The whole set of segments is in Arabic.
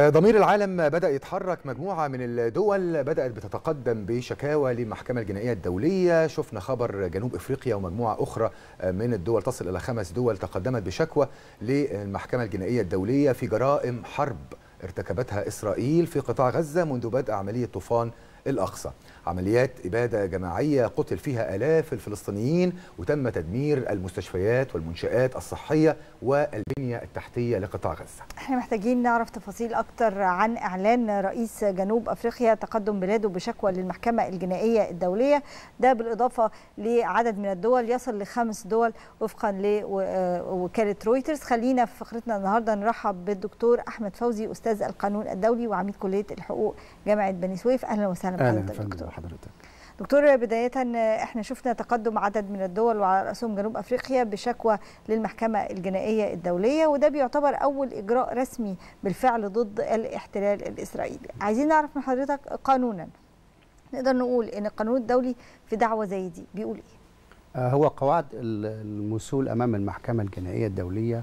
ضمير العالم بدأ يتحرك. مجموعة من الدول بدأت بتتقدم بشكاوى للمحكمة الجنائية الدولية. شفنا خبر جنوب أفريقيا ومجموعة أخرى من الدول تصل إلى 5 دول تقدمت بشكوى للمحكمة الجنائية الدولية في جرائم حرب ارتكبتها إسرائيل في قطاع غزة منذ بدء عملية طوفان الأقصى، عمليات إبادة جماعية قتل فيها آلاف الفلسطينيين، وتم تدمير المستشفيات والمنشآت الصحية والبنية التحتية لقطاع غزة. احنا محتاجين نعرف تفاصيل أكتر عن إعلان رئيس جنوب أفريقيا تقدم بلاده بشكوى للمحكمة الجنائية الدولية، ده بالإضافة لعدد من الدول يصل ل5 دول وفقا لوكالة رويترز. خلينا في فقرتنا النهاردة نرحب بالدكتور أحمد فوزي، أستاذ القانون الدولي وعميد كلية الحقوق جامعة بني سويف. أهلا وسهلا. دكتور، بداية احنا شفنا تقدم عدد من الدول وعلى رأسهم جنوب أفريقيا بشكوى للمحكمة الجنائية الدولية، وده بيعتبر أول إجراء رسمي بالفعل ضد الاحتلال الإسرائيلي. عايزين نعرف من حضرتك قانونا نقدر نقول إن القانون الدولي في دعوة زي دي بيقول إيه؟ هو قواعد المسؤول أمام المحكمة الجنائية الدولية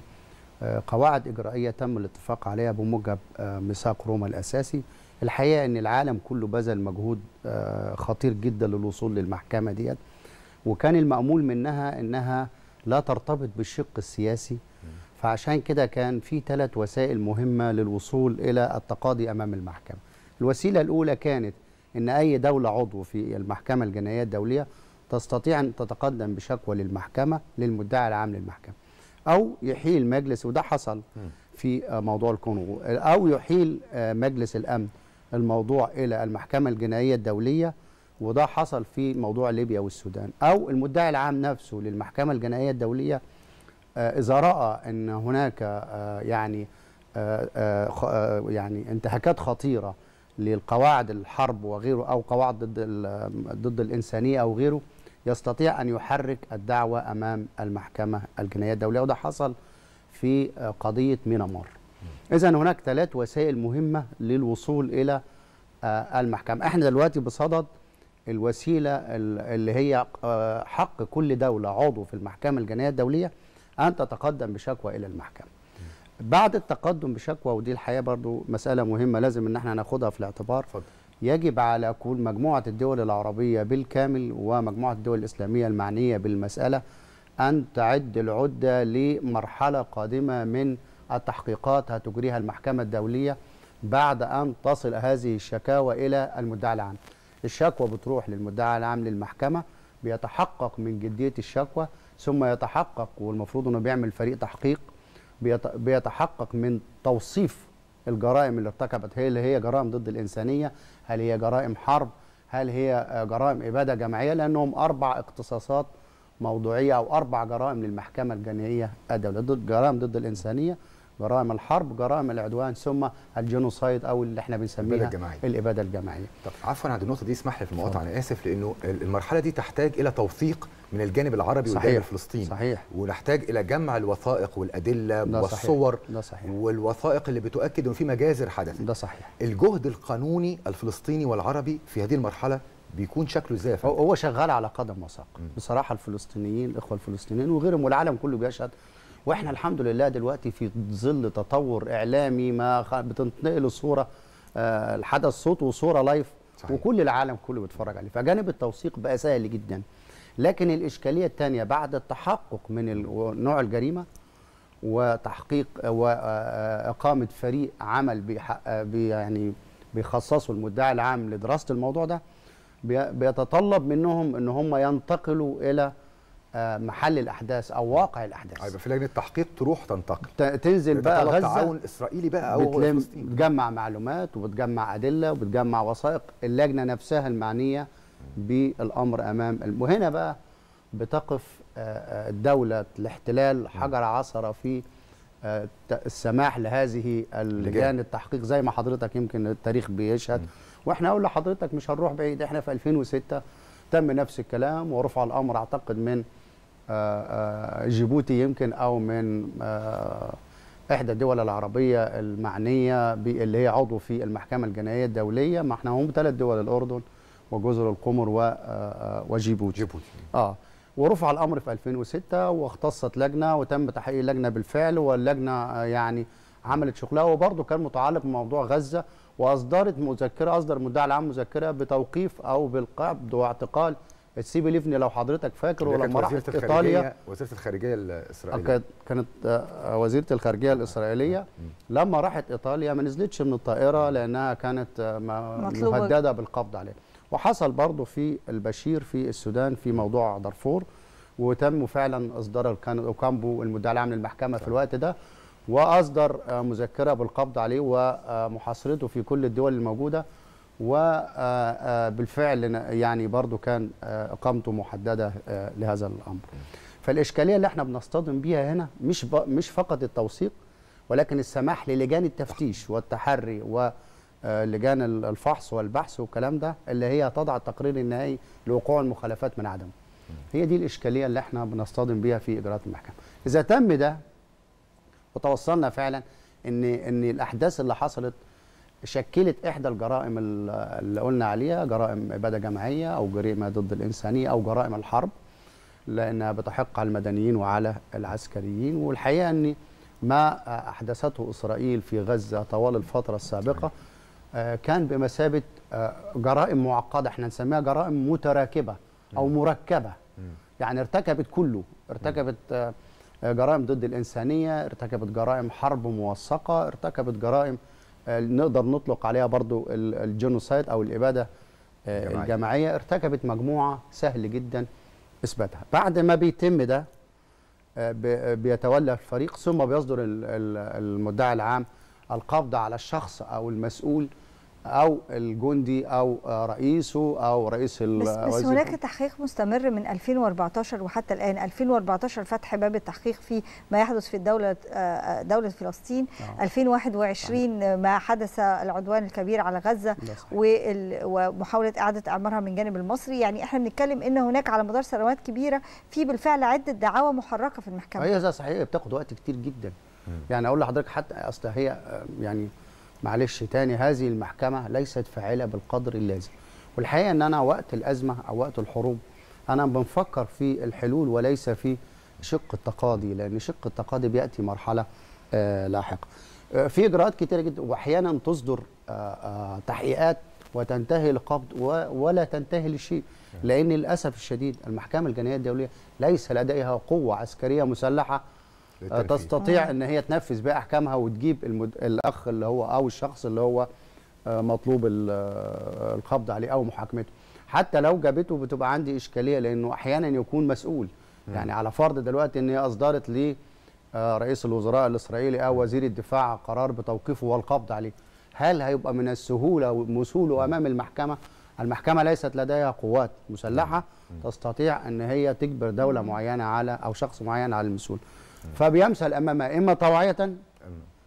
قواعد إجرائية تم الاتفاق عليها بموجب ميثاق روما الأساسي. الحقيقة أن العالم كله بذل مجهود خطير جدا للوصول للمحكمة ديت، وكان المأمول منها أنها لا ترتبط بالشق السياسي، فعشان كده كان في 3 وسائل مهمة للوصول إلى التقاضي أمام المحكمة. الوسيلة الأولى كانت أن أي دولة عضو في المحكمة الجنائية الدولية تستطيع أن تتقدم بشكوى للمحكمة للمدعي العام للمحكمة، أو يحيل مجلس، وده حصل في موضوع الكونغو، أو يحيل مجلس الأمن الموضوع إلى المحكمة الجنائية الدولية، وده حصل في موضوع ليبيا والسودان، أو المدعي العام نفسه للمحكمة الجنائية الدولية إذا رأى أن هناك يعني انتهاكات خطيرة للقواعد الحرب وغيره، أو قواعد ضد الإنسانية أو غيره، يستطيع أن يحرك الدعوة أمام المحكمة الجنائية الدولية، وده حصل في قضية مينمار. إذن هناك 3 وسائل مهمة للوصول إلى المحكمة. إحنا دلوقتي بصدد الوسيلة اللي هي حق كل دولة عضو في المحكمة الجنائية الدولية أن تتقدم بشكوى إلى المحكمة. بعد التقدم بشكوى، ودي الحقيقة برضو مسألة مهمة لازم إن إحنا ناخدها في الاعتبار، يجب على كل مجموعة الدول العربية بالكامل ومجموعة الدول الإسلامية المعنية بالمسألة أن تعد العدة لمرحلة قادمة من التحقيقات هتجريها المحكمة الدولية بعد أن تصل هذه الشكاوى إلى المدعي العام. الشكوى بتروح للمدعي العام للمحكمة، بيتحقق من جدية الشكوى، ثم يتحقق، والمفروض أنه بيعمل فريق تحقيق، بيتحقق من توصيف الجرائم اللي ارتكبت، هل هي جرائم ضد الإنسانية، هل هي جرائم حرب، هل هي جرائم إبادة جماعية، لأنهم 4 اختصاصات موضوعية أو 4 جرائم للمحكمة الجنائية الدولية: ضد جرائم ضد الإنسانية، جرائم الحرب، جرائم العدوان، ثم الجينوسايد أو اللي احنا بنسميها الإبادة الجماعية. طب عفوا عند النقطة دي، اسمح لي في المقاطعة، أنا آسف، لأنه المرحلة دي تحتاج إلى توثيق من الجانب العربي والجانب الفلسطيني. صحيح. ونحتاج إلى جمع الوثائق والأدلة والصور. ده صحيح. والوثائق اللي بتؤكد إن في مجازر حدثت. ده صحيح. الجهد القانوني الفلسطيني والعربي في هذه المرحلة بيكون شكله ازاي؟ هو شغال على قدم وساق بصراحة. الفلسطينيين، الإخوة الفلسطينيين وغيرهم، والعالم كله بيشهد، واحنا الحمد لله دلوقتي في ظل تطور إعلامي ما بتنتقل الصورة، الحدث صوت وصورة لايف. صحيح. وكل العالم كله بيتفرج عليه، فجانب التوثيق بقى سهل جدا. لكن الإشكالية الثانية بعد التحقق من نوع الجريمة وتحقيق وإقامة فريق عمل بيخصصوا المدعي العام لدراسة الموضوع ده، بيتطلب منهم ان هم ينتقلوا الى محل الاحداث او واقع الاحداث. هيبقى في لجنه تحقيق تروح تنتقل، تنزل بقى غزه، تعاون اسرائيلي بقى، او بتجمع معلومات وبتجمع ادله وبتجمع وثائق اللجنه نفسها المعنيه بالامر امام. وهنا بقى بتقف دوله الاحتلال حجر عثره في السماح لهذه اللجان التحقيق، زي ما حضرتك يمكن التاريخ بيشهد. واحنا اقول لحضرتك مش هنروح بعيد، احنا في 2006 تم نفس الكلام، ورفع الامر اعتقد من جيبوتي يمكن، او من احدى الدول العربيه المعنيه اللي هي عضو في المحكمه الجنائيه الدوليه. ما احنا هم 3 دول: الاردن وجزر القمر وجيبوتي. ورفع الامر في 2006، واختصت لجنه، وتم تحقيق اللجنه بالفعل، واللجنه يعني عملت شغلها، وبرضه كان متعلق بموضوع غزة، وأصدرت مذكرة، أصدر المدعي العام مذكرة بتوقيف أو بالقبض واعتقال تسيبي ليفني لو حضرتك فاكر، ولما راحت إيطاليا وزيرة الخارجية الإسرائيلية كانت وزيرة الخارجية الإسرائيلية لما راحت إيطاليا ما نزلتش من الطائرة لأنها كانت مهددة بالقبض عليها. وحصل برضه في البشير في السودان في موضوع دارفور، وتم فعلا إصدار أكامبو المدعي العام للمحكمة في الوقت ده، وأصدر مذكرة بالقبض عليه ومحاصرته في كل الدول الموجودة، وبالفعل يعني برضو كان إقامته محددة لهذا الأمر. فالإشكالية اللي احنا بنصطدم بيها هنا مش فقط التوثيق، ولكن السماح للجان التفتيش والتحري ولجان الفحص والبحث والكلام ده اللي هي تضع التقرير النهائي لوقوع المخالفات من عدمه. هي دي الإشكالية اللي احنا بنصطدم بيها في إجراءات المحكمة. إذا تم ده وتوصلنا فعلا ان الأحداث اللي حصلت شكلت إحدى الجرائم اللي قلنا عليها، جرائم إبادة جماعية أو جريمة ضد الإنسانية أو جرائم الحرب، لأنها بتحق على المدنيين وعلى العسكريين. والحقيقة أن ما أحدثته إسرائيل في غزة طوال الفترة السابقة كان بمثابة جرائم معقدة، احنا نسميها جرائم متراكبة أو مركبة، يعني ارتكبت كله، ارتكبت جرائم ضد الإنسانية، ارتكبت جرائم حرب موثقة، ارتكبت جرائم نقدر نطلق عليها برضو الجينوسايد أو الإبادة الجماعية، ارتكبت مجموعة سهل جدا إثباتها. بعد ما بيتم ده بيتولى الفريق، ثم بيصدر المدعي العام القبض على الشخص أو المسؤول أو الجندي أو رئيسه أو رئيس الوزير. بس هناك تحقيق مستمر من 2014 وحتى الآن. 2014 فتح باب التحقيق في ما يحدث في دولة فلسطين، 2021 ما حدث العدوان الكبير على غزة ومحاولة إعادة إعمارها من جانب المصري. يعني احنا بنتكلم إن هناك على مدار سنوات كبيرة في بالفعل عدة دعاوى محركة في المحكمة. هي ده صحيح، بتاخد وقت كتير جدا. يعني أقول لحضرتك حتى أصل هي يعني معلش تاني، هذه المحكمة ليست فاعلة بالقدر اللازم. والحقيقة أن أنا وقت الأزمة أو وقت الحروب أنا بنفكر في الحلول وليس في شق التقاضي، لأن شق التقاضي بيأتي مرحلة لاحقة. في إجراءات كتيرة جدا، وأحيانا تصدر تحقيقات وتنتهي لقبض ولا تنتهي لشيء، لأن للأسف الشديد المحكمة الجنائية الدولية ليس لديها قوة عسكرية مسلحة تستطيع ان هي تنفذ بقى احكامها وتجيب الاخ اللي هو او الشخص اللي هو مطلوب القبض عليه او محاكمته. حتى لو جابته بتبقى عندي اشكاليه، لانه احيانا يكون مسؤول. يعني على فرض دلوقتي ان هي اصدرت ليه رئيس الوزراء الاسرائيلي او وزير الدفاع قرار بتوقيفه والقبض عليه، هل هيبقى من السهوله ومسوله امام المحكمه؟ المحكمة ليست لديها قوات مسلحة تستطيع ان هي تجبر دولة معينة على او شخص معين على المسؤول. فبيمثل امامها اما طوعية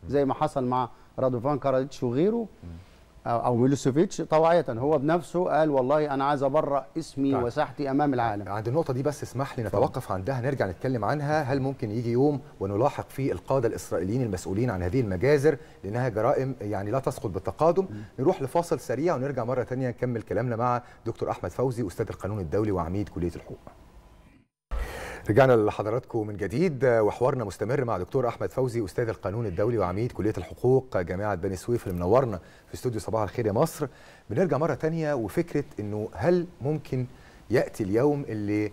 زي ما حصل مع رادوفان كراليتش وغيره او ميلوسوفيتش، طوعية هو بنفسه قال والله انا عايز ابرأ اسمي وساحتي امام العالم. عند النقطة دي بس اسمح لي نتوقف عندها، نرجع نتكلم عنها. هل ممكن يجي يوم ونلاحق فيه القادة الإسرائيليين المسؤولين عن هذه المجازر، لأنها جرائم يعني لا تسقط بالتقادم؟ نروح لفاصل سريع ونرجع مرة تانية نكمل كلامنا مع دكتور أحمد فوزي، أستاذ القانون الدولي وعميد كلية الحقوق. رجعنا لحضراتكم من جديد، وحوارنا مستمر مع دكتور أحمد فوزي، أستاذ القانون الدولي وعميد كلية الحقوق جامعة بني سويف، اللي منورنا في استوديو صباح الخير يا مصر. بنرجع مرة تانية، وفكرة إنه هل ممكن يأتي اليوم اللي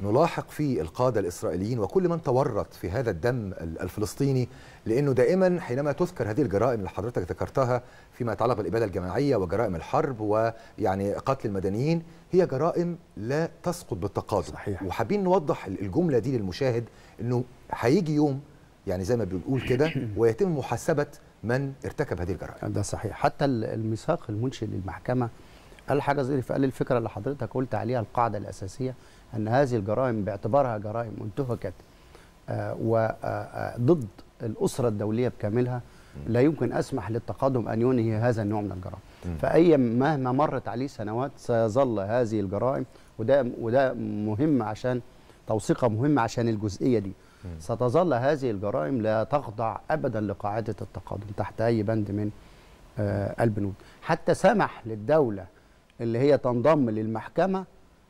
نلاحق فيه القادة الإسرائيليين وكل من تورط في هذا الدم الفلسطيني؟ لأنه دائما حينما تذكر هذه الجرائم اللي حضرتك ذكرتها فيما يتعلق بالإبادة الجماعية وجرائم الحرب ويعني قتل المدنيين، هي جرائم لا تسقط بالتقاضي. وحابين نوضح الجملة دي للمشاهد، إنه هيجي يوم يعني زي ما بنقول كده ويتم محاسبة من ارتكب هذه الجرائم. ده صحيح. حتى الميثاق المنشئ للمحكمة قال حاجة زي الفكرة اللي حضرتك قلت عليها، القاعدة الأساسية أن هذه الجرائم باعتبارها جرائم انتهكت وضد الأسرة الدولية بكاملها لا يمكن أسمح للتقدم أن ينهي هذا النوع من الجرائم. فأي مهما مرت عليه سنوات سيظل هذه الجرائم، وده مهم، عشان توثيقها مهم عشان الجزئية دي. ستظل هذه الجرائم لا تخضع أبدا لقاعدة التقدم تحت أي بند من البنود. حتى سمح للدولة اللي هي تنضم للمحكمة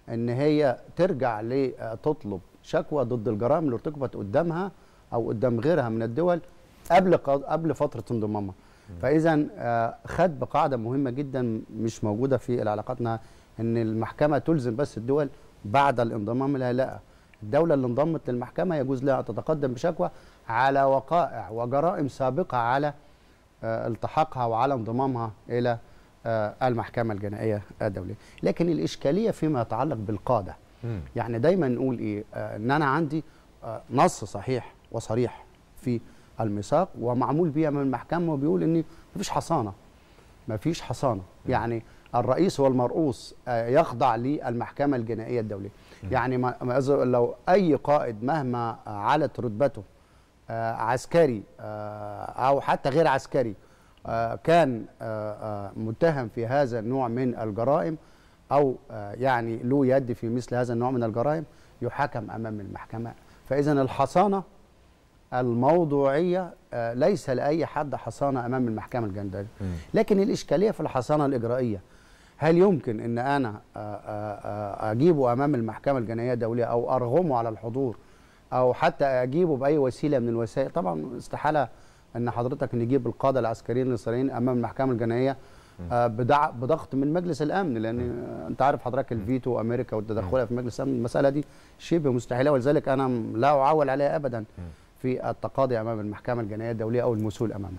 ان هي ترجع لتطلب شكوى ضد الجرائم اللي ارتكبت قدامها او قدام غيرها من الدول قبل فتره انضمامها. فاذا خد بقاعده مهمه جدا مش موجوده في علاقاتنا، ان المحكمه تلزم بس الدول بعد الانضمام لها. لا، الدوله اللي انضمت للمحكمه يجوز لها ان تتقدم بشكوى على وقائع وجرائم سابقه على التحاقها وعلى انضمامها الى المحكمه الجنائيه الدوليه. لكن الاشكاليه فيما يتعلق بالقاده. يعني دايما نقول ايه؟ ان انا عندي نص صحيح وصريح في الميثاق ومعمول بيه من المحكمه، وبيقول ان مفيش حصانه. مفيش حصانه، يعني الرئيس والمرؤوس يخضع للمحكمه الجنائيه الدوليه. يعني لو اي قائد مهما علت رتبته عسكري او حتى غير عسكري كان متهم في هذا النوع من الجرائم او يعني له يد في مثل هذا النوع من الجرائم يحاكم امام المحكمه. فاذا الحصانه الموضوعيه ليس لاي حد حصانه امام المحكمه الجنائيه. لكن الاشكاليه في الحصانه الاجرائيه، هل يمكن ان انا اجيبه امام المحكمه الجنائيه الدوليه او ارغمه على الحضور او حتى اجيبه باي وسيله من الوسائل؟ طبعا استحاله ان حضرتك نجيب القاده العسكريين الاسرائيليين امام المحكمه الجنائيه بضغط من مجلس الامن، لان انت عارف حضرتك الفيتو امريكا والتدخلها في مجلس الامن، المساله دي شبه مستحيله، ولذلك انا لا اعول عليها ابدا في التقاضي امام المحكمه الجنائيه الدوليه او المسؤول امامها.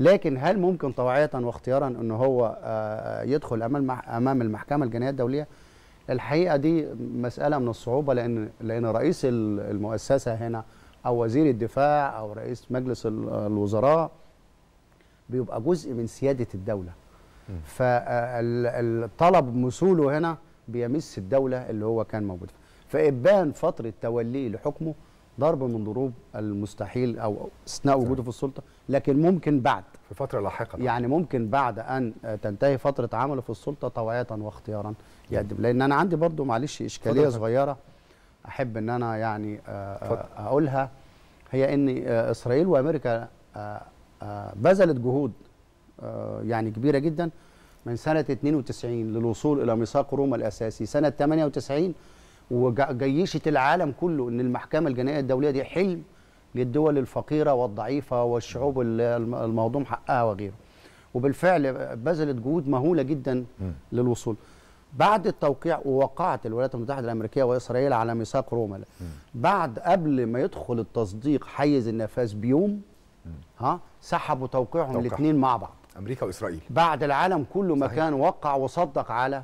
لكن هل ممكن طوعيه واختيارا ان هو يدخل امام المحكمه الجنائيه الدوليه؟ الحقيقه دي مساله من الصعوبه، لان رئيس المؤسسه هنا او وزير الدفاع او رئيس مجلس الوزراء بيبقى جزء من سياده الدوله. فالطلب مسؤوله هنا بيمس الدوله اللي هو كان موجود فيها. فابان فتره توليه لحكمه ضرب من ضروب المستحيل او اثناء وجوده في السلطه، لكن ممكن بعد في فتره لاحقه، يعني ممكن بعد ان تنتهي فتره عمله في السلطه طوعيه واختيارا يقدم. لان انا عندي برضو معلش اشكاليه صغيره احب ان انا يعني اقولها، هي ان اسرائيل وامريكا بذلت جهود يعني كبيره جدا من سنه 92 للوصول الى ميثاق روما الاساسي سنه 98، وجيشه العالم كله ان المحكمه الجنائيه الدوليه دي حلم للدول الفقيره والضعيفه والشعوب المهضوم حقها وغيره، وبالفعل بذلت جهود مهوله جدا للوصول. بعد التوقيع، ووقعت الولايات المتحده الامريكيه واسرائيل على ميثاق روما، قبل ما يدخل التصديق حيز النفاذ بيوم سحبوا توقيعهم الاثنين مع بعض، امريكا واسرائيل، بعد العالم كله ما كان وقع وصدق على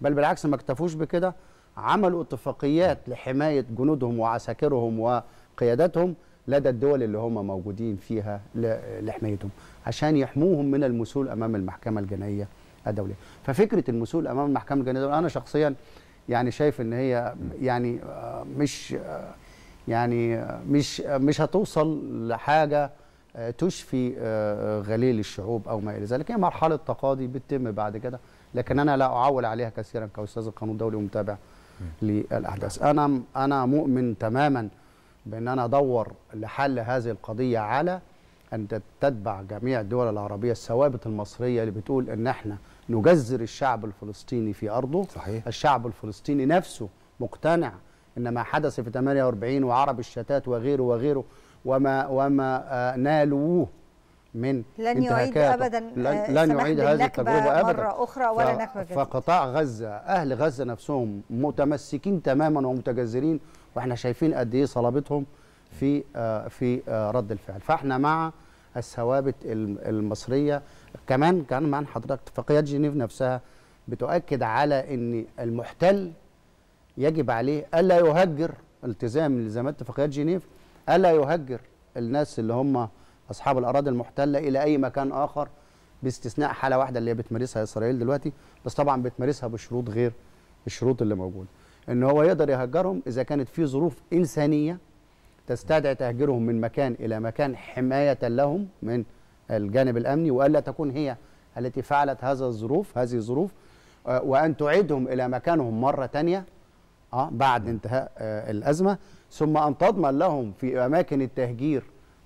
بل بالعكس ما اكتفوش بكده، عملوا اتفاقيات لحماية جنودهم وعساكرهم وقياداتهم لدى الدول اللي هم موجودين فيها لحمايتهم، عشان يحموهم من المسؤول أمام المحكمة الجنائية الدولية. ففكرة المسؤول أمام المحكمة الجنائية الدولية أنا شخصيا يعني شايف إن هي يعني مش هتوصل لحاجة تشفي غليل الشعوب أو ما إلى ذلك. هي مرحلة تقاضي بتتم بعد كده، لكن أنا لا أعول عليها كثيرا كأستاذ القانون الدولي ومتابع للأحداث. أنا مؤمن تماما بأن أنا أدور لحل هذه القضية على أن تتبع جميع الدول العربية الثوابت المصرية اللي بتقول أن احنا نجزر الشعب الفلسطيني في أرضه. صحيح. الشعب الفلسطيني نفسه مقتنع أن ما حدث في 48 وعرب الشتات وغيره وغيره وما نالوه من لن يعيد أبدا، لن يعيد هذه التجربة أبدا مرة أخرى ولا نكبة. فقطاع غزة، أهل غزة نفسهم متمسكين تماما ومتجذرين، وإحنا شايفين قد إيه صلابتهم في رد الفعل. فإحنا مع الثوابت المصرية. كمان مع حضرتك اتفاقيات جنيف نفسها بتؤكد على إن المحتل يجب عليه ألا يهجر، التزام التزامات اتفاقيات جنيف، ألا يهجر الناس اللي هم أصحاب الأراضي المحتلة إلى أي مكان آخر، باستثناء حالة واحدة اللي هي بتمارسها إسرائيل دلوقتي، بس طبعا بتمارسها بشروط غير الشروط اللي موجودة. إن هو يقدر يهجرهم إذا كانت في ظروف إنسانية تستدعي تهجيرهم من مكان إلى مكان حماية لهم من الجانب الأمني، وألا تكون هي التي فعلت هذه الظروف، وأن تعيدهم إلى مكانهم مرة تانية بعد انتهاء الأزمة، ثم أن تضمن لهم في أماكن التهجير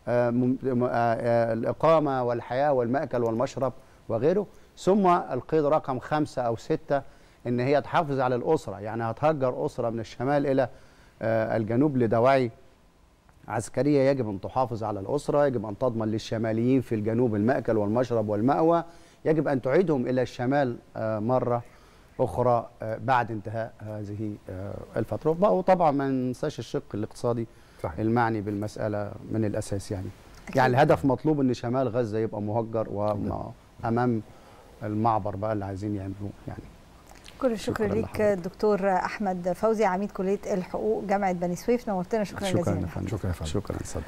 الإقامة والحياة والمأكل والمشرب وغيره. ثم القيد رقم 5 أو 6 إن هي تحافظ على الأسرة، يعني هتهجر أسرة من الشمال إلى الجنوب لدواعي عسكرية يجب أن تحافظ على الأسرة، يجب أن تضمن للشماليين في الجنوب المأكل والمشرب والمأوى، يجب أن تعيدهم إلى الشمال مرة أخرى بعد انتهاء هذه الفترة. وطبعا ما ننساش الشق الاقتصادي المعني بالمسألة من الأساس. يعني الهدف مطلوب أن شمال غزة يبقى مهجر وأمام المعبر بقى اللي عايزين يعملوه. كل الشكر ليك دكتور أحمد فوزي، عميد كلية الحقوق جامعة بني سويف، نورتنا. شكرا جزيلا. شكرا.